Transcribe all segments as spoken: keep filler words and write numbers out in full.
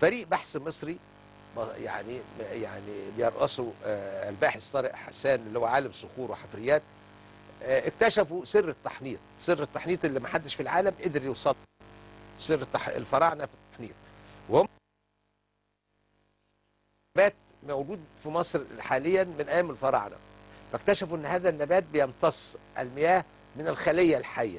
فريق بحث مصري يعني يعني بيرأسه الباحث طارق حسان اللي هو عالم صخور وحفريات، اكتشفوا سر التحنيط، سر التحنيط اللي ما حدش في العالم قدر يوصل سر الفراعنه في التحنيط، وهم نبات موجود في مصر حاليا من ايام الفراعنه. فاكتشفوا ان هذا النبات بيمتص المياه من الخليه الحيه،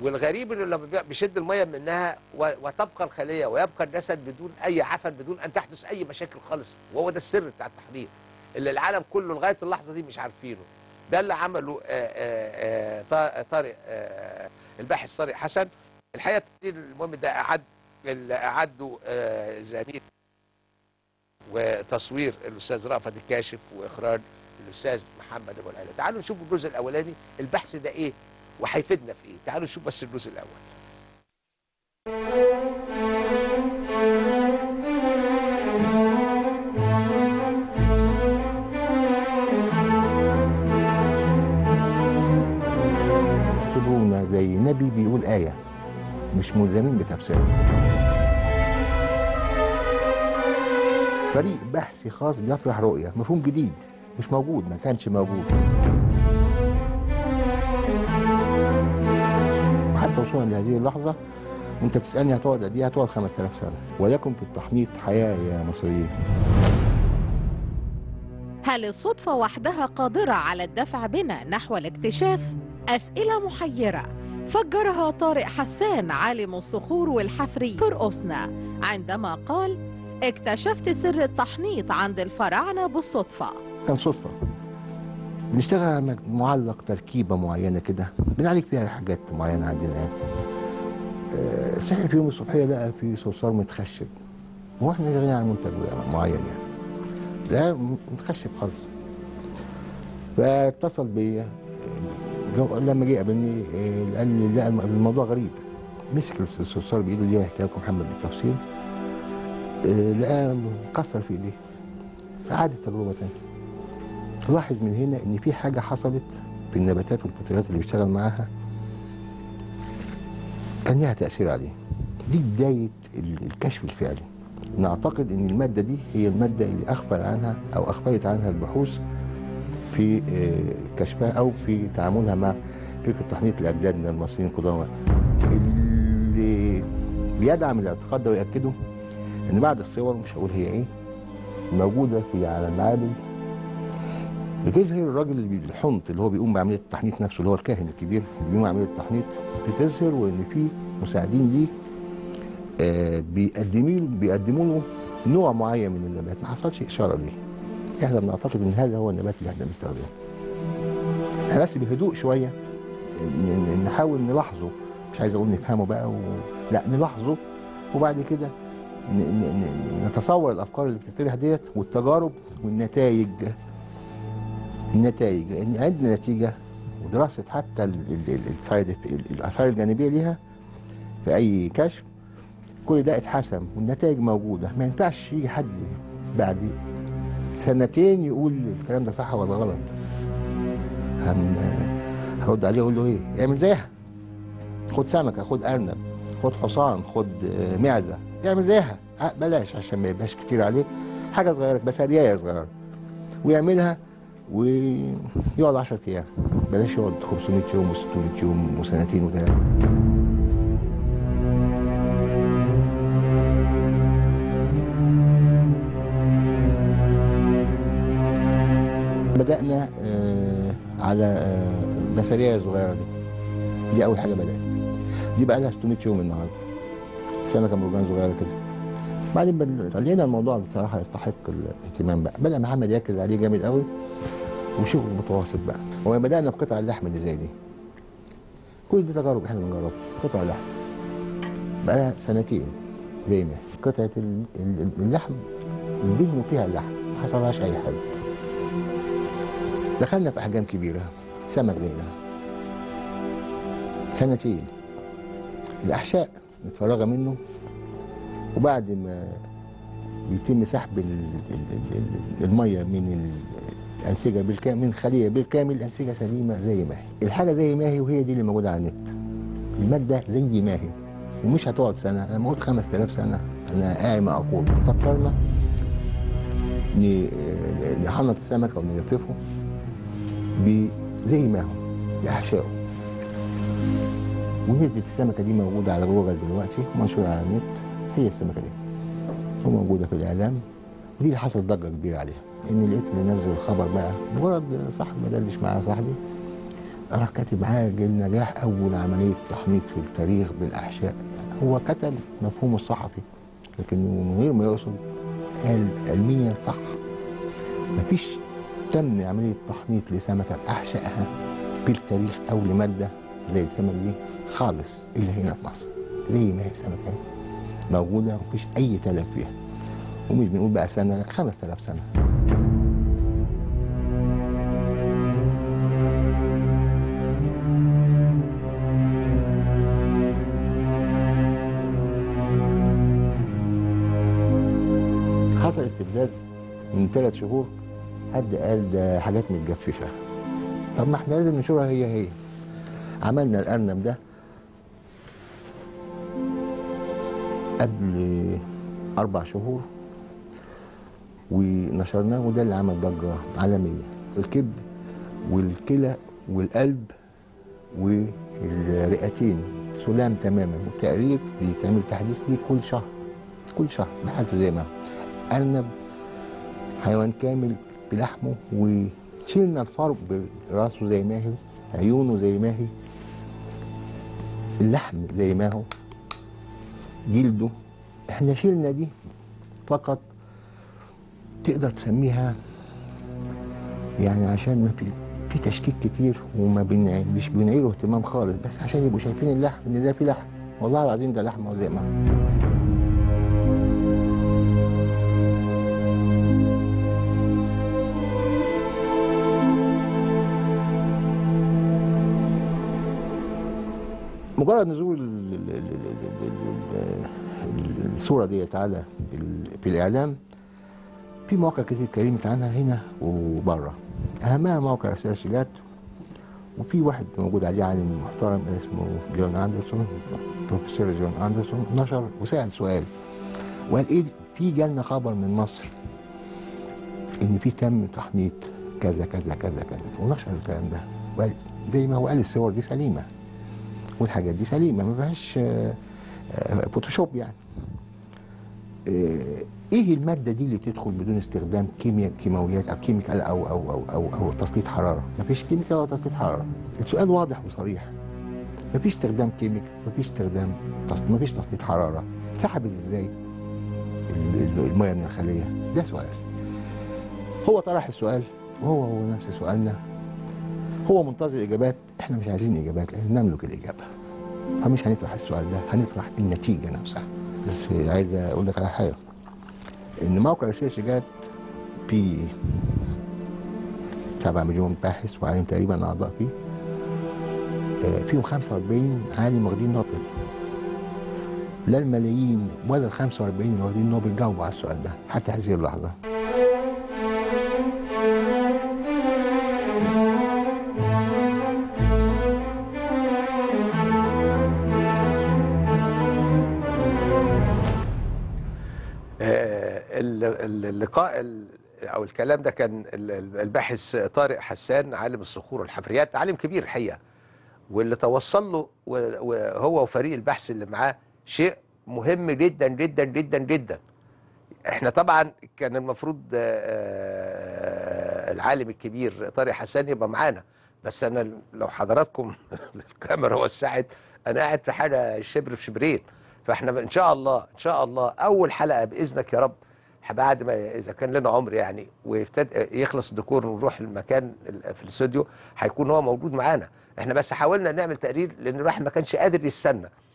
والغريب انه لما بيشد الميه منها وتبقى الخليه ويبقى الجسد بدون اي عفن، بدون ان تحدث اي مشاكل خالص. وهو ده السر بتاع التحنيط اللي العالم كله لغايه اللحظه دي مش عارفينه. ده اللي عمله طارق الباحث طارق حسن. الحقيقه المهم ده اعد اعدوا زميل وتصوير الاستاذ رافت الكاشف واخراج الاستاذ محمد ابو العلا. تعالوا نشوف الجزء الاولاني، البحث ده ايه وهيفيدنا في ايه. تعالوا نشوف بس الجزء الاول. طبونا زي النبي بيقول آية، مش ملزمين بتفسيرها. فريق بحثي خاص بيطرح رؤية، مفهوم جديد مش موجود، ما كانش موجود. وحتى وصولا لهذه اللحظة وانت بتسألني هتقعد قد ايه؟ هتقعد خمسة آلاف سنة. ولكم في التحنيط حياة يا مصريين. هل الصدفة وحدها قادرة على الدفع بنا نحو الاكتشاف؟ أسئلة محيرة فجرها طارق حسان عالم الصخور والحفري فرقصنا عندما قال: اكتشفت سر التحنيط عند الفراعنة بالصدفة. كان صدفة بنشتغل على معلق تركيبة معينة كده، بنعالج فيها حاجات معينة عندنا يعني. أه صحي في يوم الصبحية لقى في صرصار متخشب، واحنا شغالين على منتج معين يعني، لقى متخشب خالص. فاتصل بيا لما جه قابلني قال لي لا الموضوع غريب. مسك الصرصار بإيده، دي هحكي لكم محمد بالتفصيل. لقى مكسر في ايديه، فعاد التجربه تاني. لاحظ من هنا ان في حاجه حصلت في النباتات والبطريات اللي بيشتغل معاها كان ليها تاثير عليه. دي بدايه الكشف الفعلي. نعتقد ان الماده دي هي الماده اللي اغفل عنها او اغفلت عنها البحوث في كشفها او في تعاملها مع فكره تحنيط لاجدادنا المصريين القدامى. اللي بيدعم الاعتقاد ده وياكده ان بعد الصور، مش هقول هي ايه، موجوده في على معابد بتظهر الراجل اللي الحنط اللي هو بيقوم بعمليه التحنيط نفسه، اللي هو الكاهن الكبير اللي بيقوم بعمليه التحنيط، بتظهر وان في مساعدين ليه آه بيقدموا بيقدموا له نوع معين من النبات، ما حصلش اشاره ليه. احنا بنعتقد ان هذا هو النبات اللي احنا بنستخدمه. احنا بس بهدوء شويه نحاول نلاحظه، مش عايز اقول نفهمه بقى و... لا نلاحظه، وبعد كده نتصور الافكار اللي بتطرح ديت والتجارب والنتائج. النتائج لان عندنا نتيجه ودراسه حتى السايد الاثار الجانبيه ليها في اي كشف، كل ده اتحسم والنتائج موجوده. ما ينفعش يجي حد بعد سنتين يقول الكلام ده صح ولا غلط. هن... هرد عليه اقول له ايه؟ اعمل زيها، خد سمكه، خد ارنب، خد حصان، خد معزه، يعمل زيها، بلاش عشان ما يبقاش كتير عليه، حاجه صغيره بس ريايه صغيره ويعملها ويقعد عشرة ايام، بلاش يقعد خمسمائة يوم وستمائة يوم وسنتين وثلاثه. بدأنا آه على آه بسريه صغيره دي، دي أول حاجه بدأنا، دي بقى لها ستمائة يوم النهارده. سمكه مرجان صغيره كده. بعدين لقينا الموضوع بصراحه يستحق الاهتمام بقى، بدا محمد يركز عليه جامد قوي وشغل متواصل بقى، وبدانا بقطع اللحم اللي زي دي. كل دي تجارب احنا بنجربها، قطع لحم. بقى لها سنتين زي ما قطعه اللحم دهنوا فيها اللحم، ما حصلهاش اي حاجه. دخلنا في احجام كبيره، سمك زي ده. سنتين. الاحشاء متفرغه منه، وبعد ما يتم سحب الميه من الانسجه بالكامل، من الخليه بالكامل، الانسجه سليمه زي ما هي. الحاجه زي ما هي، وهي دي اللي موجوده على النت. الماده زي ما هي ومش هتقعد سنه، لما اقعد خمسة آلاف سنه انا قايمه اقول. فكرنا نحنط السمك او نجففه زي ما هو باحشائه، ونسبة السمكه دي موجوده على جوجل دلوقتي ومنشوره على النت. هي السمكه دي وموجوده في الاعلام، ودي اللي حصل ضجه كبيره عليها. ان لقيت اللي نزل الخبر بقى مجرد صاحبي ما دردش معايا، صاحبي راح كاتب عاجل نجاح اول عمليه تحنيط في التاريخ بالاحشاء. هو كتب مفهومه الصحفي لكن من غير ما يقصد قال علميا صح. مفيش تم عمليه تحنيط لسمكه احشائها في التاريخ او لماده زي السمكه دي خالص اللي هنا في مصر، زي ما هي السمكه موجوده ومفيش اي تلف فيها. ومش بنقول بقى سنه، لا خمسة آلاف سنه. حصل استبداد من ثلاث شهور. حد قال ده حاجات متجففه، طب ما احنا لازم نشوفها هي هي. عملنا الارنب ده قبل اربع شهور ونشرناه، وده اللي عمل ضجه عالميه. الكبد والكلى والقلب والرئتين سلام تماما، والتقرير بيتعمل تحديث ليه كل شهر، كل شهر بحالته زي ما ارنب حيوان كامل بلحمه، وشيلنا الفرو براسه زي ما هي، عيونه زي ما هي، اللحم زي ما هو، جلده. احنا شيلنا دي فقط، تقدر تسميها يعني عشان ما في في تشكيك كتير وما بن مش بنعيله اهتمام خالص، بس عشان يبقوا شايفين اللحم ان ده في لحم. والله العظيم ده لحمه زي ما هو. مجرد نزول الصوره ديت على في الاعلام، في مواقع كتير اتكلمت عنها هنا وبره، اهمها موقع سيرش جات. وفي واحد موجود عليه عالم محترم اسمه جون اندرسون، بروفيسور جون اندرسون، نشر وسال سؤال وقال ايه في جالنا خبر من مصر ان في تم تحنيط كذا كذا كذا كذا، ونشر الكلام ده وقال زي ما هو قال الصور دي سليمه والحاجات دي سليمه ما فيهاش فوتوشوب. يعني ايه الماده دي اللي تدخل بدون استخدام كيمياء كيماويات او كيميكال او او او او, أو تسليط حراره؟ ما فيش كيميكال ولا تسليط حراره. السؤال واضح وصريح، ما فيش استخدام كيميكال، ما فيش استخدام تسليط، ما فيش تسليط حراره. سحبت ازاي الميه من الخليه؟ ده سؤال. هو طرح السؤال وهو هو نفس سؤالنا، هو منتظر اجابات. احنا مش عايزين اجابات لان نملك الاجابه، فمش هنطرح السؤال ده، هنطرح النتيجه نفسها. بس عايز اقول لك على حاجه، ان موقع سيرش جات فيه سبعة مليون باحث وعالم تقريبا اعضاء فيه، فيهم خمسة وأربعين عالم واخدين نوبل. لا الملايين ولا ال خمسة وأربعين اللي واخدين نوبل جاوبوا على السؤال ده حتى هذه اللحظه. اللقاء او الكلام ده كان الباحث طارق حسان، عالم الصخور والحفريات، عالم كبير الحقيقه، واللي توصل له هو وفريق البحث اللي معاه شيء مهم جدا جدا جدا جدا. احنا طبعا كان المفروض العالم الكبير طارق حسان يبقى معانا، بس انا لو حضراتكم الكاميرا وسعت انا قاعد في حاجه شبر في شبرين. فاحنا ان شاء الله ان شاء الله اول حلقه باذنك يا رب بعد ما اذا كان لنا عمر يعني ويبتدي يخلص الديكور ونروح المكان في الاستوديو هيكون هو موجود معانا. احنا بس حاولنا نعمل تقرير لان الواحد ما كانش قادر يستنى.